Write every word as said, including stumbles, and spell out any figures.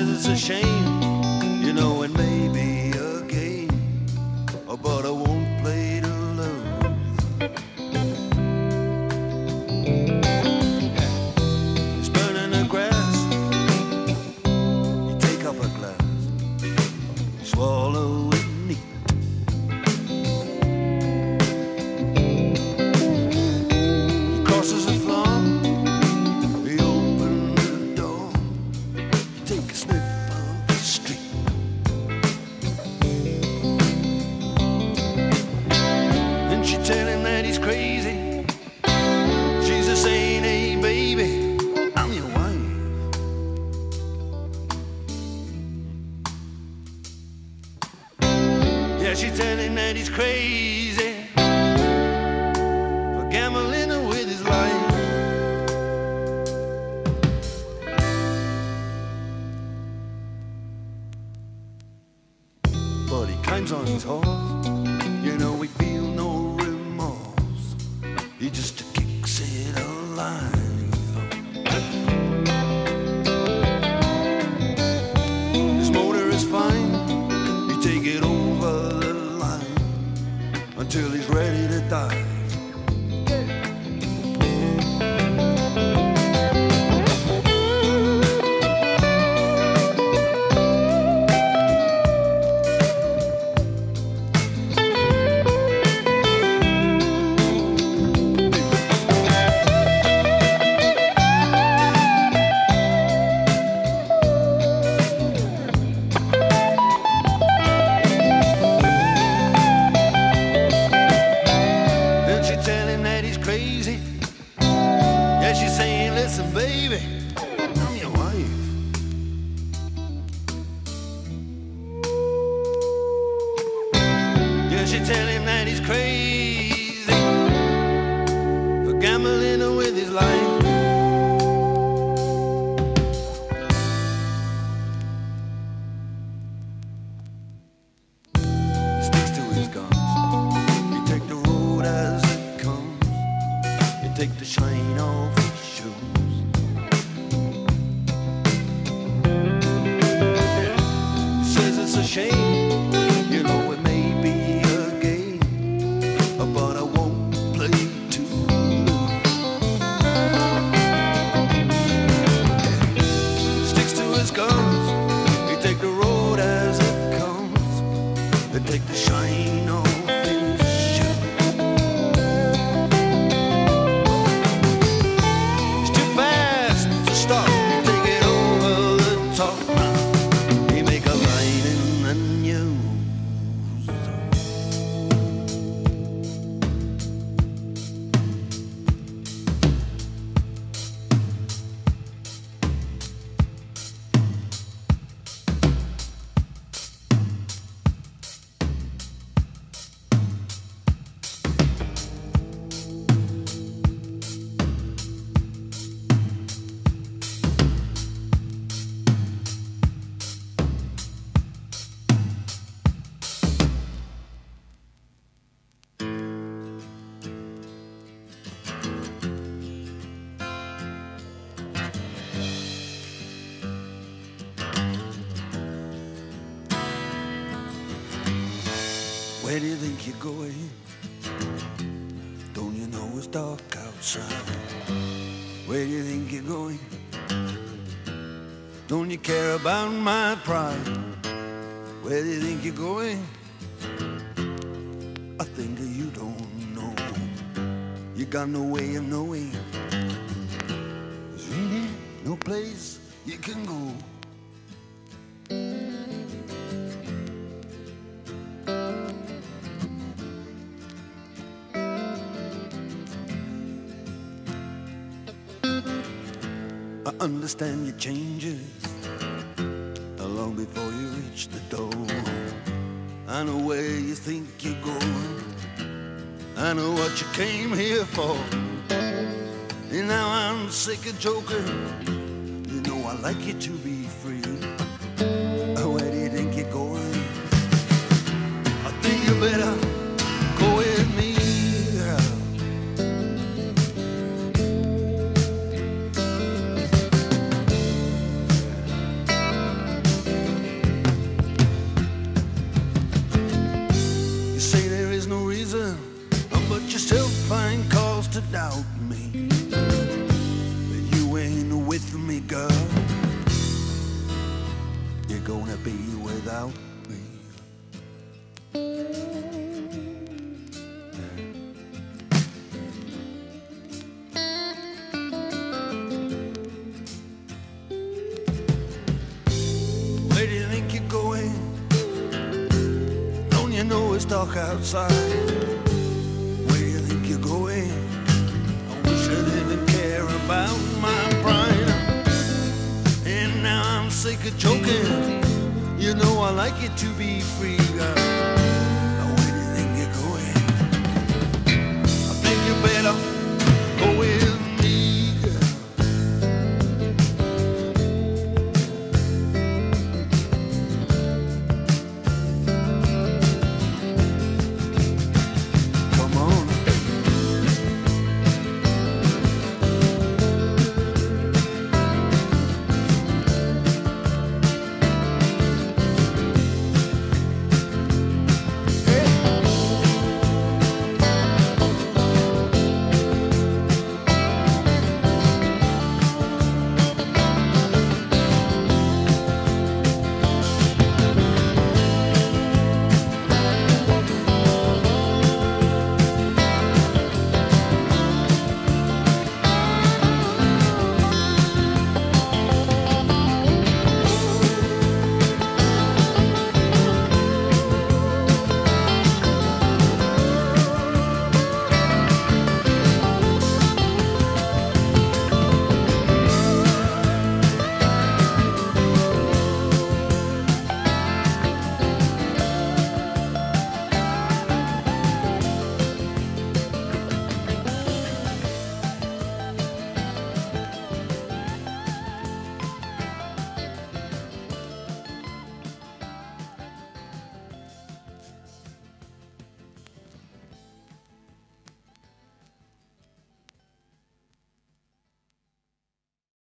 says it's a shame, you know, it may be a game, but I won't play to lose. It's burning the grass, you take up a glass, you swallow it neat. He crosses the floor, he opens the door, you take a sniff of the street. She tell him that he's crazy. She's a saying, hey baby, I'm your wife. Yeah, she tell him that he's crazy for gambling with his life. But he climbs on his horse, you know we feel no remorse. He just kicks it alive. His motor is fine. He take it over the line until he's ready to die. Yeah, she's saying, listen, baby, I'm your wife. Yeah, she tell him that he's crazy for gambling with his life. He sticks to his guns. He take the road as it comes. He take the shine off. It's a shame, you know it may be a game, but I won't play to lose. Sticks to his guns, he take the road as it comes, they take the shine off. Where do you think you're going? Don't you know it's dark outside? Where do you think you're going? Don't you care about my pride? Where do you think you're going? I think that you don't know. You got no way of knowing. There's really no place you can go. I understand your changes long before you reach the door. I know where you think you're going. I know what you came here for. And now I'm sick of joking. You know I like you to be free. Where do you think you're going? I think you better go with me. to doubt me, but you ain't with me, girl. You're gonna be without me. Where do you think you're going? Don't you know it's dark outside? About my pride, and now I'm sick of joking. You know I like it to be free.